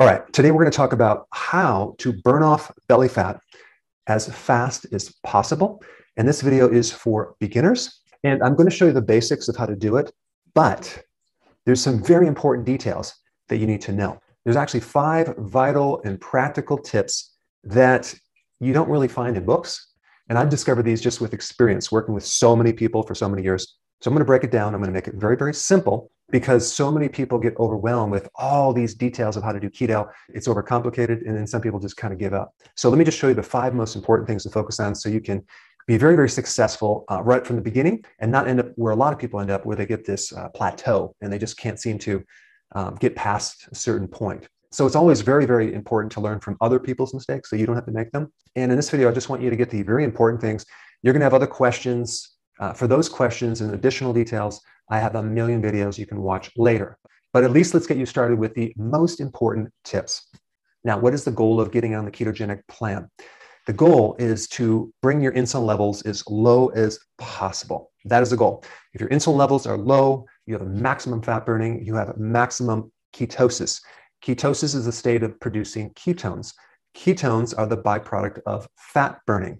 All right, today we're going to talk about how to burn off belly fat as fast as possible. And this video is for beginners. And I'm going to show you the basics of how to do it, but there's some very important details that you need to know. There's actually 5 vital and practical tips that you don't really find in books. And I've discovered these just with experience, working with so many people for so many years. So I'm going to break it down. I'm going to make it very, very simple because so many people get overwhelmed with all these details of how to do keto. It's overcomplicated. And then some people just kind of give up. So let me just show you the 5 most important things to focus on so you can be very, very successful right from the beginning and not end up where a lot of people end up, where they get this plateau and they just can't seem to get past a certain point. So it's always very, very important to learn from other people's mistakes so you don't have to make them. And in this video, I just want you to get the very important things. You're going to have other questions. For those questions and additional details, I have a million videos you can watch later. But at least let's get you started with the most important tips. Now, what is the goal of getting on the ketogenic plan? The goal is to bring your insulin levels as low as possible. That is the goal. If your insulin levels are low, you have a maximum fat burning, you have maximum ketosis. Ketosis is the state of producing ketones. Ketones are the byproduct of fat burning.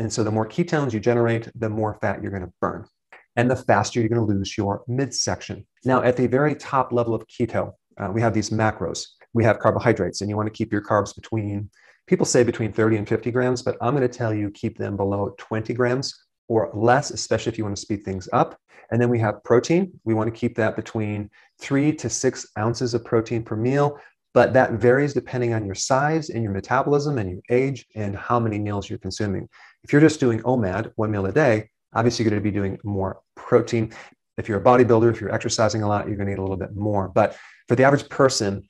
And so the more ketones you generate, the more fat you're going to burn. And the faster you're going to lose your midsection. Now, at the very top level of keto, we have these macros. We have carbohydrates, and you want to keep your carbs between, people say between 30 and 50 grams, but I'm going to tell you keep them below 20 grams or less, especially if you want to speed things up. And then we have protein. We want to keep that between 3 to 6 ounces of protein per meal. But that varies depending on your size and your metabolism and your age and how many meals you're consuming. If you're just doing OMAD, 1 meal a day, obviously you're going to be doing more protein. If you're a bodybuilder, if you're exercising a lot, you're going to need a little bit more. But for the average person,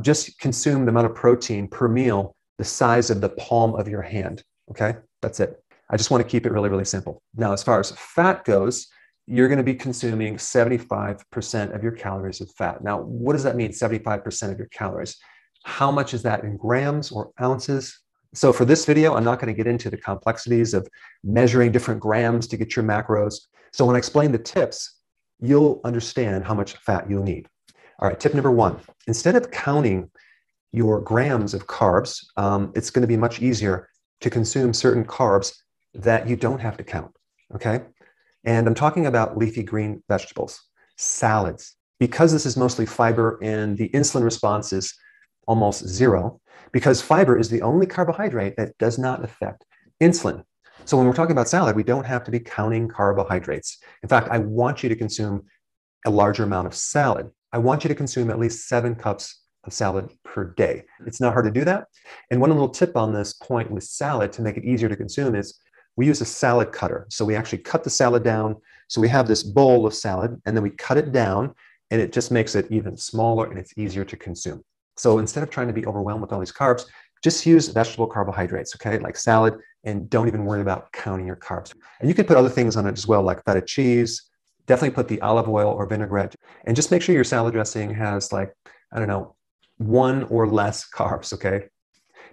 just consume the amount of protein per meal the size of the palm of your hand. Okay, that's it. I just want to keep it really, really simple. Now, as far as fat goes, you're going to be consuming 75% of your calories of fat. Now, what does that mean, 75% of your calories? How much is that in grams or ounces? So for this video, I'm not going to get into the complexities of measuring different grams to get your macros. So when I explain the tips, you'll understand how much fat you'll need. All right, tip number 1, instead of counting your grams of carbs, it's going to be much easier to consume certain carbs that you don't have to count, okay? And I'm talking about leafy green vegetables, salads, because this is mostly fiber and the insulin response is almost zero, because fiber is the only carbohydrate that does not affect insulin. So when we're talking about salad, we don't have to be counting carbohydrates. In fact, I want you to consume a larger amount of salad. I want you to consume at least 7 cups of salad per day. It's not hard to do that. And one little tip on this point with salad to make it easier to consume is we use a salad cutter. So we actually cut the salad down. So we have this bowl of salad and then we cut it down and it just makes it even smaller and it's easier to consume. So instead of trying to be overwhelmed with all these carbs, just use vegetable carbohydrates, okay? Like salad, and don't even worry about counting your carbs. And you can put other things on it as well, like feta cheese, definitely put the olive oil or vinaigrette, and just make sure your salad dressing has like, I don't know, 1 or less carbs, okay?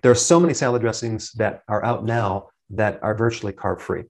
There are so many salad dressings that are out now that are virtually carb-free.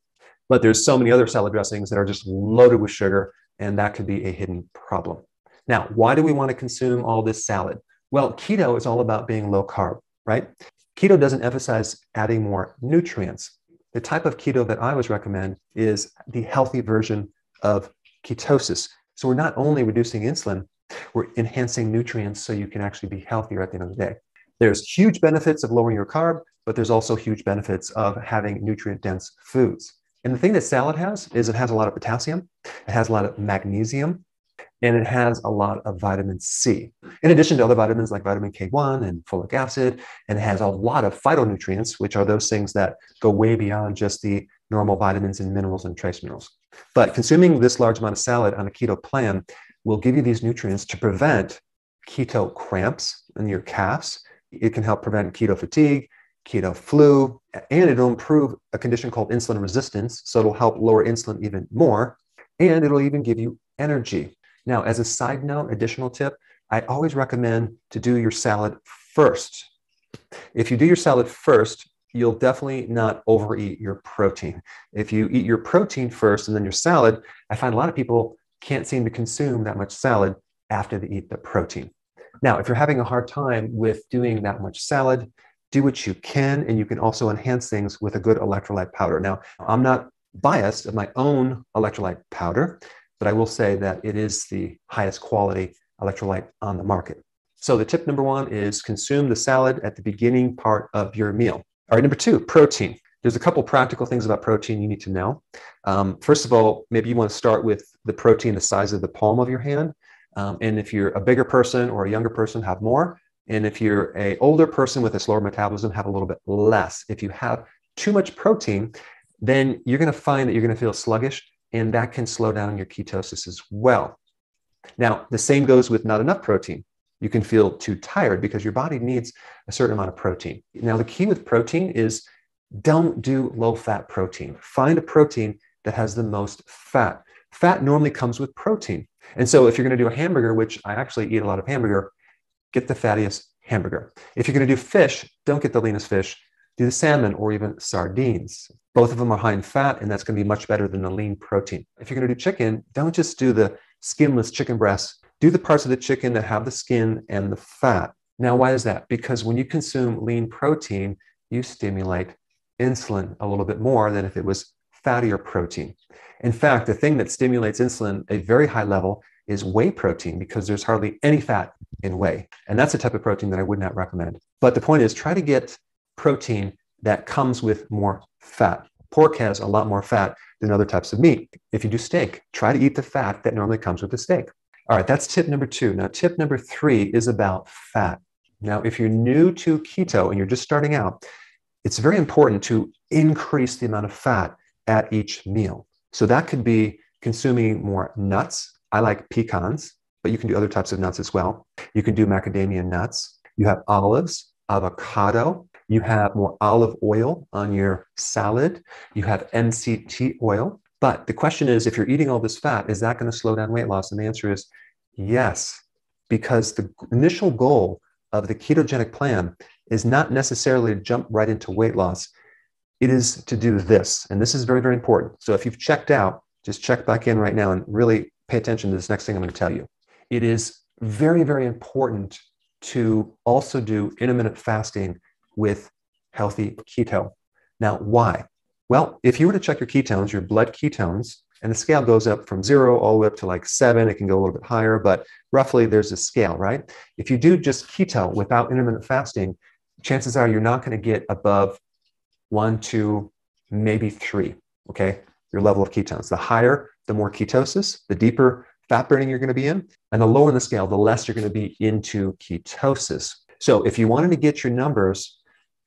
But there's so many other salad dressings that are just loaded with sugar, and that could be a hidden problem. Now, why do we want to consume all this salad? Well, keto is all about being low carb, right? Keto doesn't emphasize adding more nutrients. The type of keto that I always recommend is the healthy version of ketosis. So we're not only reducing insulin, we're enhancing nutrients so you can actually be healthier at the end of the day. There's huge benefits of lowering your carb, but there's also huge benefits of having nutrient-dense foods. And the thing that salad has is it has a lot of potassium, it has a lot of magnesium, and it has a lot of vitamin C. In addition to other vitamins like vitamin K1 and folic acid, and it has a lot of phytonutrients, which are those things that go way beyond just the normal vitamins and minerals and trace minerals. But consuming this large amount of salad on a keto plan will give you these nutrients to prevent keto cramps in your calves. It can help prevent keto fatigue, keto flu, and it'll improve a condition called insulin resistance. So it'll help lower insulin even more, and it'll even give you energy. Now, as a side note, additional tip, I always recommend to do your salad first. If you do your salad first, you'll definitely not overeat your protein. If you eat your protein first and then your salad, I find a lot of people can't seem to consume that much salad after they eat the protein. Now, if you're having a hard time with doing that much salad, do what you can, and you can also enhance things with a good electrolyte powder. Now, I'm not biased of my own electrolyte powder, but I will say that it is the highest quality electrolyte on the market. So the tip number one is consume the salad at the beginning part of your meal. All right, number two, protein. There's a couple practical things about protein you need to know. First of all, maybe you want to start with the protein the size of the palm of your hand. And if you're a bigger person or a younger person, have more. And if you're an older person with a slower metabolism, have a little bit less. If you have too much protein, then you're going to find that you're going to feel sluggish, and that can slow down your ketosis as well. Now, the same goes with not enough protein. You can feel too tired because your body needs a certain amount of protein. Now, the key with protein is don't do low-fat protein. Find a protein that has the most fat. Fat normally comes with protein. And so if you're going to do a hamburger, which I actually eat a lot of hamburger, get the fattiest hamburger. If you're going to do fish, don't get the leanest fish. Do the salmon or even sardines. Both of them are high in fat, and that's going to be much better than the lean protein. If you're going to do chicken, don't just do the skinless chicken breasts. Do the parts of the chicken that have the skin and the fat. Now, why is that? Because when you consume lean protein, you stimulate insulin a little bit more than if it was fattier protein. In fact, the thing that stimulates insulin at a very high level is whey protein, because there's hardly any fat in whey. And that's a type of protein that I would not recommend. But the point is, try to get protein that comes with more fat. Pork has a lot more fat than other types of meat. If you do steak, try to eat the fat that normally comes with the steak. All right, that's tip number two. Now, tip number three is about fat. Now, if you're new to keto and you're just starting out, it's very important to increase the amount of fat at each meal. So that could be consuming more nuts. I like pecans, but you can do other types of nuts as well. You can do macadamia nuts. You have olives, avocado. You have more olive oil on your salad. You have MCT oil. But the question is, if you're eating all this fat, is that going to slow down weight loss? And the answer is yes, because the initial goal of the ketogenic plan is not necessarily to jump right into weight loss. It is to do this. And this is very, very important. So if you've checked out, just check back in right now and really pay attention to this next thing I'm going to tell you. It is very, very important to also do intermittent fasting with healthy keto. Now, why? Well, if you were to check your ketones, your blood ketones, and the scale goes up from 0 all the way up to like 7, it can go a little bit higher, but roughly there's a scale, right? If you do just keto without intermittent fasting, chances are you're not going to get above 1, 2, maybe 3, okay? Your level of ketones. The higher, the more ketosis, the deeper fat burning you're going to be in, and the lower in the scale, the less you're going to be into ketosis. So if you wanted to get your numbers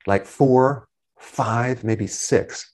like 4, 5, maybe 6,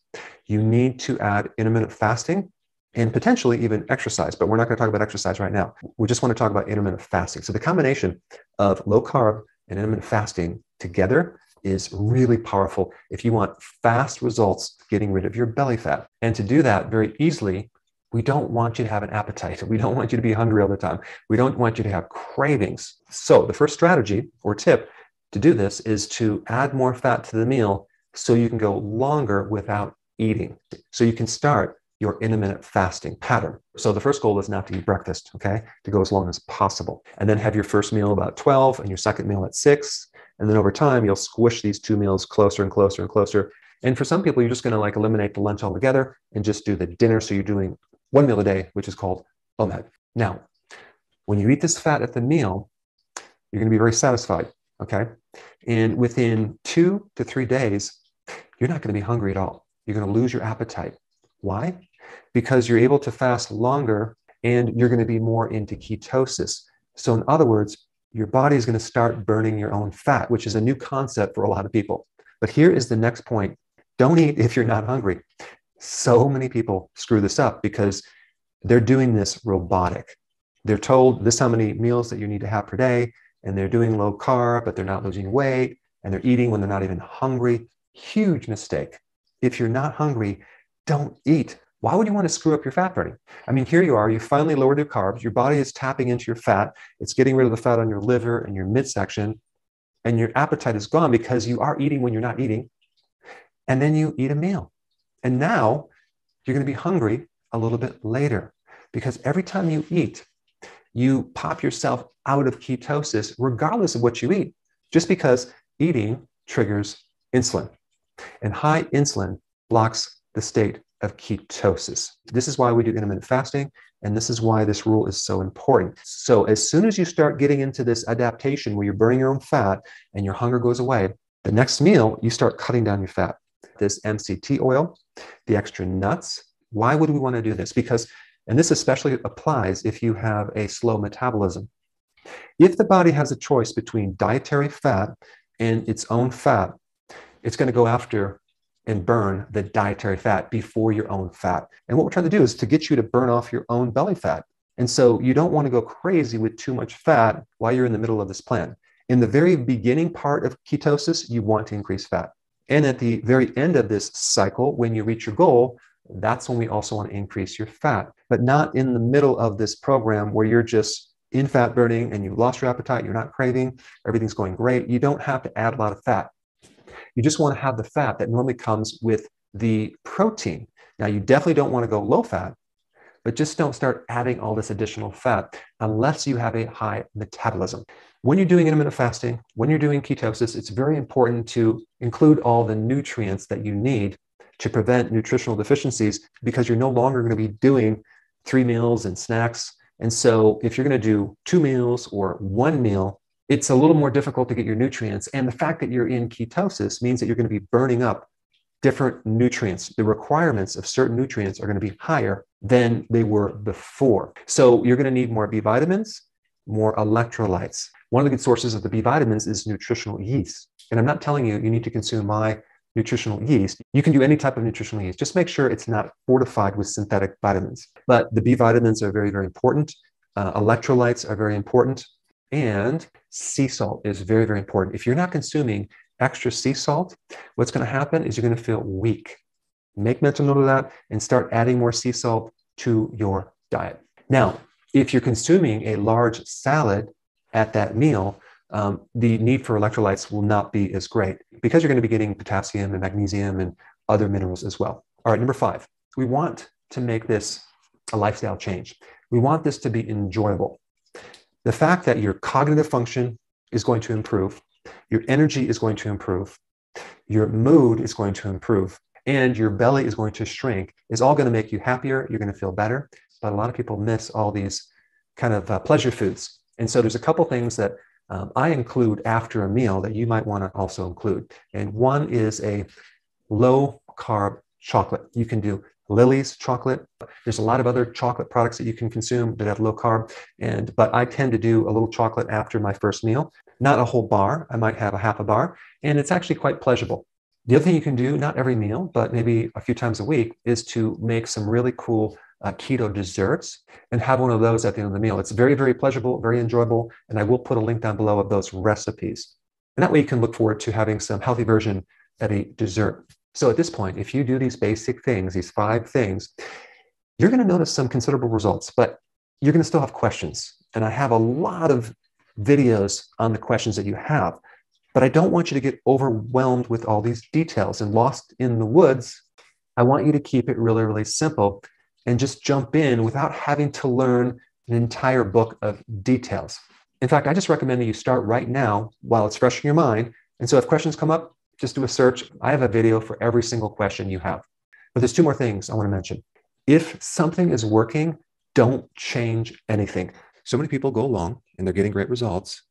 you need to add intermittent fasting and potentially even exercise, but we're not going to talk about exercise right now. We just want to talk about intermittent fasting. So the combination of low carb and intermittent fasting together is really powerful if you want fast results getting rid of your belly fat. And to do that very easily, we don't want you to have an appetite. We don't want you to be hungry all the time. We don't want you to have cravings. So the first strategy or tip to do this is to add more fat to the meal so you can go longer without eating. So you can start your intermittent fasting pattern. So the first goal is not to eat breakfast, okay? To go as long as possible. And then have your first meal about 12 and your second meal at 6. And then over time, you'll squish these two meals closer and closer and closer. And for some people, you're just gonna like eliminate the lunch altogether and just do the dinner. So you're doing one meal a day, which is called OMAD. Now, when you eat this fat at the meal, you're gonna be very satisfied, okay? And within 2 to 3 days, you're not gonna be hungry at all. You're going to lose your appetite. Why? Because you're able to fast longer and you're going to be more into ketosis. So in other words, your body is going to start burning your own fat, which is a new concept for a lot of people. But here is the next point. Don't eat if you're not hungry. So many people screw this up because they're doing this robotic. They're told this is how many meals that you need to have per day, and they're doing low carb, but they're not losing weight, and they're eating when they're not even hungry. Huge mistake. If you're not hungry, don't eat. Why would you want to screw up your fat burning? I mean, here you are, you finally lowered your carbs, your body is tapping into your fat, it's getting rid of the fat on your liver and your midsection, and your appetite is gone because you are eating when you're not eating. And then you eat a meal. And now you're going to be hungry a little bit later because every time you eat, you pop yourself out of ketosis regardless of what you eat, just because eating triggers insulin. And high insulin blocks the state of ketosis. This is why we do intermittent fasting, and this is why this rule is so important. So as soon as you start getting into this adaptation where you're burning your own fat and your hunger goes away, the next meal, you start cutting down your fat. This MCT oil, the extra nuts. Why would we want to do this? Because, and this especially applies if you have a slow metabolism. If the body has a choice between dietary fat and its own fat, it's going to go after and burn the dietary fat before your own fat. And what we're trying to do is to get you to burn off your own belly fat. And so you don't want to go crazy with too much fat while you're in the middle of this plan. In the very beginning part of ketosis, you want to increase fat. And at the very end of this cycle, when you reach your goal, that's when we also want to increase your fat, but not in the middle of this program where you're just in fat burning and you've lost your appetite, you're not craving, everything's going great. You don't have to add a lot of fat. You just want to have the fat that normally comes with the protein. Now, you definitely don't want to go low fat, but just don't start adding all this additional fat unless you have a high metabolism. When you're doing intermittent fasting, when you're doing ketosis, it's very important to include all the nutrients that you need to prevent nutritional deficiencies, because you're no longer going to be doing 3 meals and snacks. And so if you're going to do 2 meals or 1 meal, it's a little more difficult to get your nutrients. And the fact that you're in ketosis means that you're going to be burning up different nutrients. The requirements of certain nutrients are going to be higher than they were before. So you're going to need more B vitamins, more electrolytes. One of the good sources of the B vitamins is nutritional yeast. And I'm not telling you, you need to consume my nutritional yeast. You can do any type of nutritional yeast. Just make sure it's not fortified with synthetic vitamins. But the B vitamins are very, very important. Electrolytes are very important. And sea salt is very, very important. If you're not consuming extra sea salt, what's going to happen is you're going to feel weak. Make mental note of that and start adding more sea salt to your diet. Now, if you're consuming a large salad at that meal, the need for electrolytes will not be as great because you're going to be getting potassium and magnesium and other minerals as well. All right, number 5, we want to make this a lifestyle change. We want this to be enjoyable. The fact that your cognitive function is going to improve, your energy is going to improve, your mood is going to improve, and your belly is going to shrink is all going to make you happier. You're going to feel better. But a lot of people miss all these kind of pleasure foods. And so there's a couple things that I include after a meal that you might want to also include. And one is a low-carb chocolate. You can do Lilly's chocolate. There's a lot of other chocolate products that you can consume that have low carb. But I tend to do a little chocolate after my first meal, not a whole bar. I might have a half a bar, and it's actually quite pleasurable. The other thing you can do, not every meal, but maybe a few times a week, is to make some really cool keto desserts and have one of those at the end of the meal. It's very, very pleasurable, very enjoyable. And I will put a link down below of those recipes. And that way you can look forward to having some healthy version at a dessert. So at this point, if you do these basic things, these 5 things, you're going to notice some considerable results, but you're going to still have questions. And I have a lot of videos on the questions that you have, but I don't want you to get overwhelmed with all these details and lost in the woods. I want you to keep it really, really simple and just jump in without having to learn an entire book of details. In fact, I just recommend that you start right now while it's fresh in your mind. And so if questions come up, just do a search. I have a video for every single question you have. But there's 2 more things I want to mention. If something is working, don't change anything. So many people go along and they're getting great results,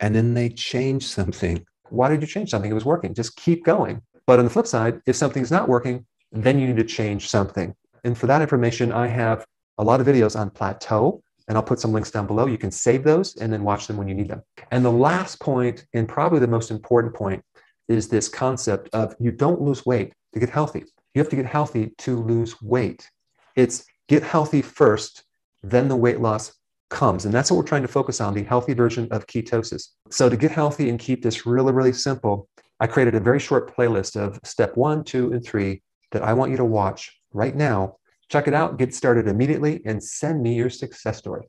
and then they change something. Why did you change something? It was working. Just keep going. But on the flip side, if something's not working, then you need to change something. And for that information, I have a lot of videos on plateau, and I'll put some links down below. You can save those and then watch them when you need them. And the last point, and probably the most important point, is this concept of you don't lose weight to get healthy. You have to get healthy to lose weight. It's get healthy first, then the weight loss comes. And that's what we're trying to focus on, the healthy version of ketosis. So to get healthy and keep this really, really simple, I created a very short playlist of steps 1, 2, and 3 that I want you to watch right now. Check it out, get started immediately, and send me your success story.